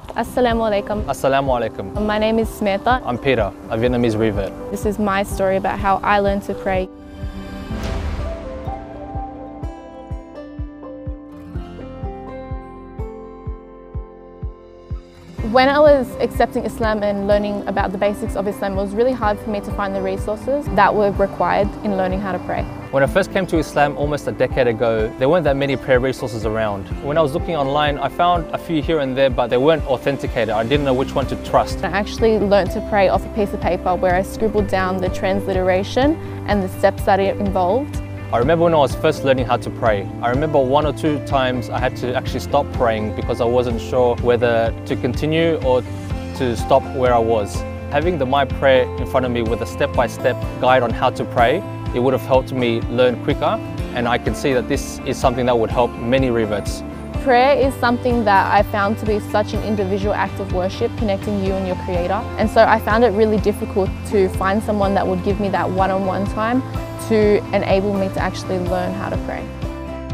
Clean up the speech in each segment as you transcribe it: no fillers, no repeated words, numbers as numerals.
Assalamu alaikum. Assalamu alaikum. My name is Smetha. I'm Peter, a Vietnamese revert. This is my story about how I learned to pray. When I was accepting Islam and learning about the basics of Islam, it was really hard for me to find the resources that were required in learning how to pray. When I first came to Islam almost a decade ago, there weren't that many prayer resources around. When I was looking online, I found a few here and there, but they weren't authenticated. I didn't know which one to trust. I actually learned to pray off a piece of paper where I scribbled down the transliteration and the steps that it involved. I remember when I was first learning how to pray, I remember one or two times I had to actually stop praying because I wasn't sure whether to continue or to stop where I was. Having the My Prayer in front of me with a step-by-step guide on how to pray, it would have helped me learn quicker, and I can see that this is something that would help many reverts. Prayer is something that I found to be such an individual act of worship, connecting you and your Creator. And so I found it really difficult to find someone that would give me that one-on-one time to enable me to actually learn how to pray.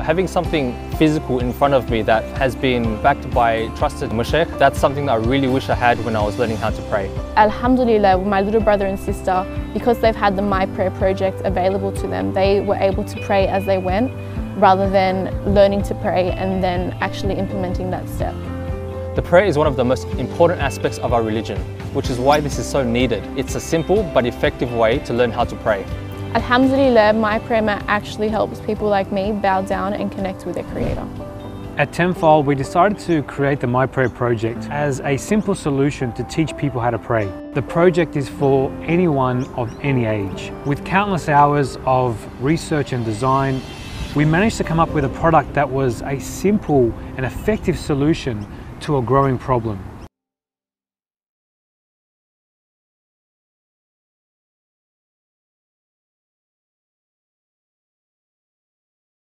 Having something physical in front of me that has been backed by trusted mushaikh, that's something that I really wish I had when I was learning how to pray. Alhamdulillah, with my little brother and sister, because they've had the My Prayer project available to them, they were able to pray as they went, rather than learning to pray and then actually implementing that step. The prayer is one of the most important aspects of our religion, which is why this is so needed. It's a simple but effective way to learn how to pray. Alhamdulillah, My Prayer mat actually helps people like me bow down and connect with their Creator. At Tenfold, we decided to create the My Prayer project as a simple solution to teach people how to pray. The project is for anyone of any age. With countless hours of research and design, we managed to come up with a product that was a simple and effective solution to a growing problem.